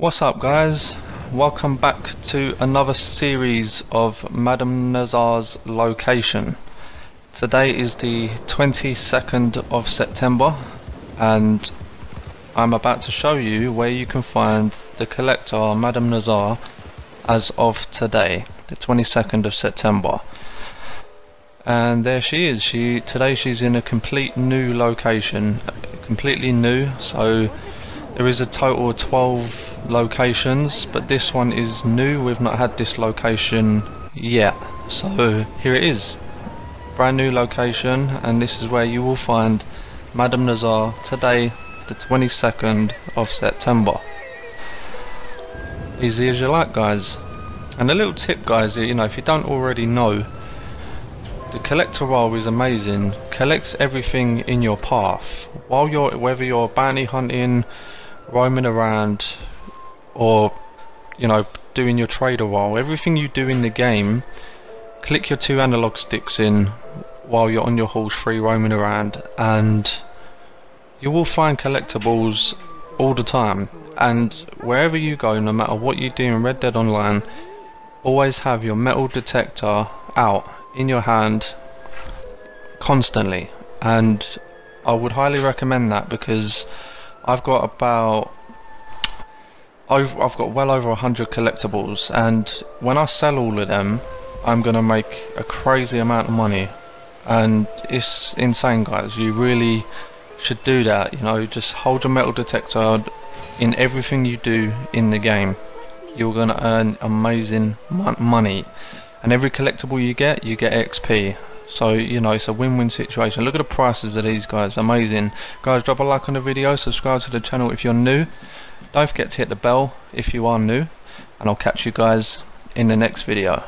What's up guys, welcome back to another series of Madam Nazar's location. Today is the 22nd of September and I'm about to show you where you can find the collector Madam Nazar as of today, the 22nd of September. And there she is. Today she's in a complete new location, completely new, so there is a total of 12 locations, but this one is new. We've not had this location yet, so here it is, brand new location, and this is where you will find Madam Nazar today, the 22nd of September. Easy as you like, guys. And a little tip, guys, you know, if you don't already know, the collector role is amazing. Collects everything in your path, whether you're bounty hunting, roaming around, or you know, doing your trader role. Everything you do in the game, click your two analog sticks in while you're on your horse free roaming around, and you will find collectibles all the time. And wherever you go, no matter what you do in Red Dead Online, always have your metal detector out in your hand constantly. And I would highly recommend that, because I've got well over 100 collectibles, and when I sell all of them, I'm gonna make a crazy amount of money, and it's insane, guys. You really should do that. You know, just hold your metal detector in everything you do in the game. You're gonna earn amazing money, and every collectible you get XP. So, you know, it's a win-win situation. Look at the prices of these guys, amazing. Guys, drop a like on the video, subscribe to the channel if you're new. Don't forget to hit the bell if you are new, and I'll catch you guys in the next video.